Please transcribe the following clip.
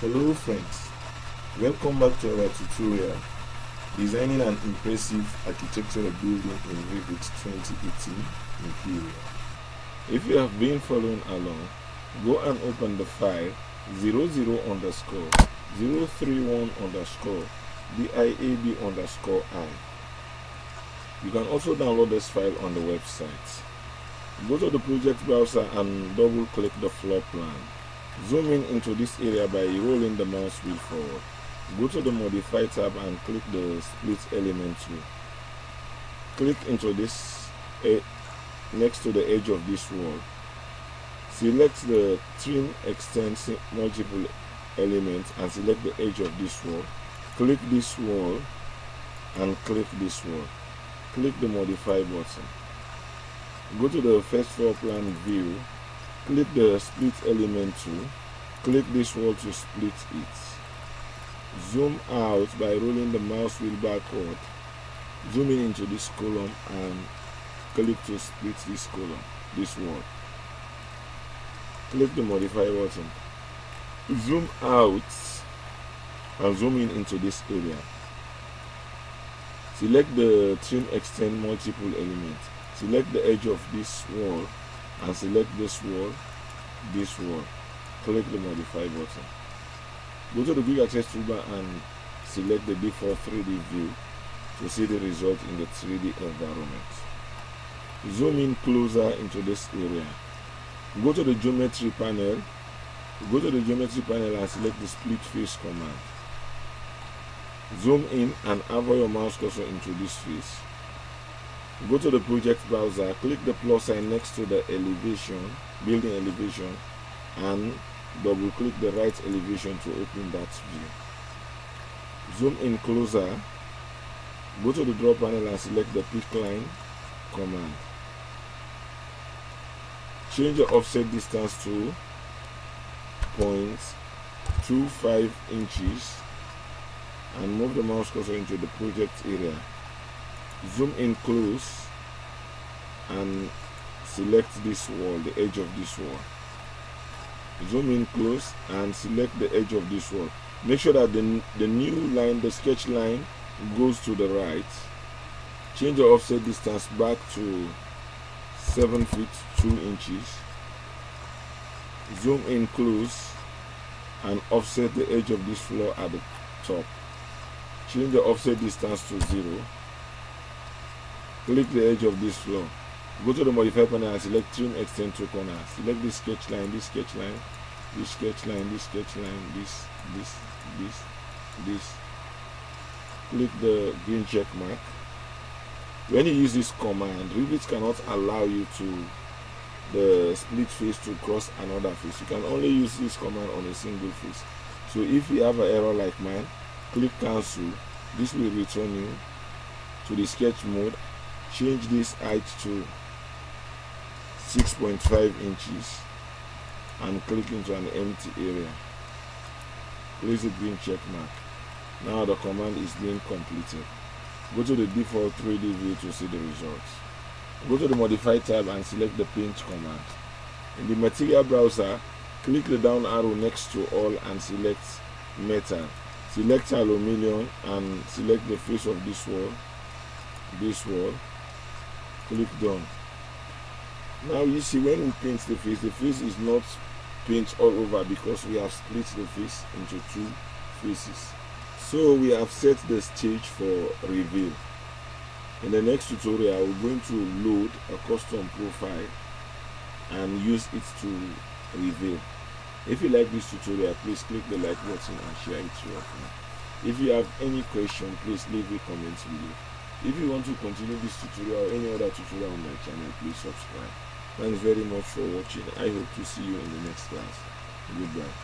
Hello friends, welcome back to our tutorial, Designing an Impressive Architectural Building in Revit 2018 Interior. If you have been following along, go and open the file 00_031_diab_i. You can also download this file on the website. Go to the project browser and double click the floor plan. Zoom in into this area by rolling the mouse wheel forward. Go to the Modify tab and click the Split Element tool. Click into this next to the edge of this wall. Select the Trim Extend Multiple Elements and select the edge of this wall. Click this wall and click this wall. Click the Modify button. Go to the first floor plan view. Click the Split Element tool. Click this wall to split it. Zoom out by rolling the mouse wheel backward. Zoom in into this column and click to split this column, this wall. Click the Modify button. Zoom out and zoom in into this area. Select the Trim Extend Multiple Element. Select the edge of this wall and select this wall, click the Modify button. Go to the Quick Access toolbar and select the default 3D view to see the result in the 3D environment. Zoom in closer into this area. Go to the Geometry panel. Go to the Geometry panel and select the Split Face command. Zoom in and hover your mouse cursor into this face. Go to the project browser, click the plus sign next to the elevation, building elevation, and double click the right elevation to open that view. Zoom in closer, go to the draw panel and select the pick line command. Change the offset distance to 0.25 inches and move the mouse cursor into the project area. Zoom in close and select this wall, the edge of this wall. Zoom in close and select the edge of this wall. Make sure that the new line, the sketch line, goes to the right. Change the offset distance back to 7 feet 2 inches. Zoom in close and offset the edge of this floor at the top. Change the offset distance to 0. Click the edge of this floor. Go to the Modify panel and select Trim Extend to Corner. Select this sketch line, this sketch line, this sketch line, this sketch line, this. Click the green check mark. When you use this command, Revit cannot allow you to the split face to cross another face. You can only use this command on a single face. So if you have an error like mine, click cancel. This will return you to the sketch mode. Change this height to 6.5 inches and click into an empty area. Place the green check mark. Now the command is being completed. Go to the default 3D view to see the results. Go to the Modify tab and select the Paint command. In the Material browser, click the down arrow next to All and select Metal. Select Aluminum and select the face of this wall. Click done. Now you see when we paint the face is not paint all over because we have split the face into two faces. So we have set the stage for reveal. In the next tutorial, we're going to load a custom profile and use it to reveal. If you like this tutorial, please click the like button and share it to your friend. If you have any question, please leave a comment below. If you want to continue this tutorial or any other tutorial on my channel, please subscribe. Thanks very much for watching. I hope to see you in the next class. Goodbye.